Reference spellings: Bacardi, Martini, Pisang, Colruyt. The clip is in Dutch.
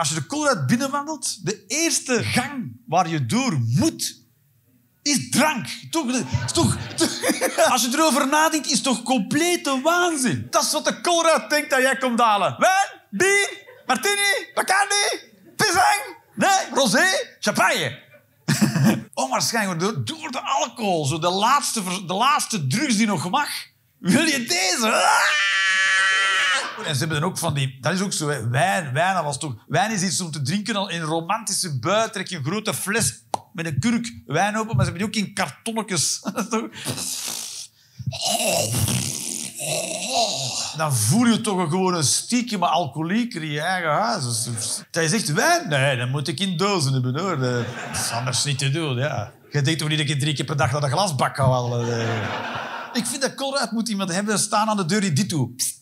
Als je de Colruyt binnenwandelt, de eerste gang waar je door moet, is drank. Als je erover nadenkt, is het toch complete waanzin. Dat is wat de Colruyt denkt dat jij komt halen. Wijn, bier, Martini, Bacardi, pisang, nee, rosé, champagne. Onwaarschijnlijk, door de alcohol, zo de laatste drugs die nog mag, wil je deze? En ze hebben dan ook van die... Dat is ook zo, hè. Wijn, dat was toch... Wijn is iets om te drinken al in een romantische bui. Trek je een grote fles met een kurk wijn open. Maar ze hebben die ook in kartonnetjes. Dan voel je toch gewoon een stiekeme alcoholieker in je eigen huis. Dat je zegt, wijn? Nee, dan moet ik in dozen hebben, hoor. Dat is anders niet te doen, ja. Je denkt toch niet dat je 3 keer per dag naar de glasbak kan wel. Ik vind dat Colruyt moet iemand hebben staan aan de deur die dit doet.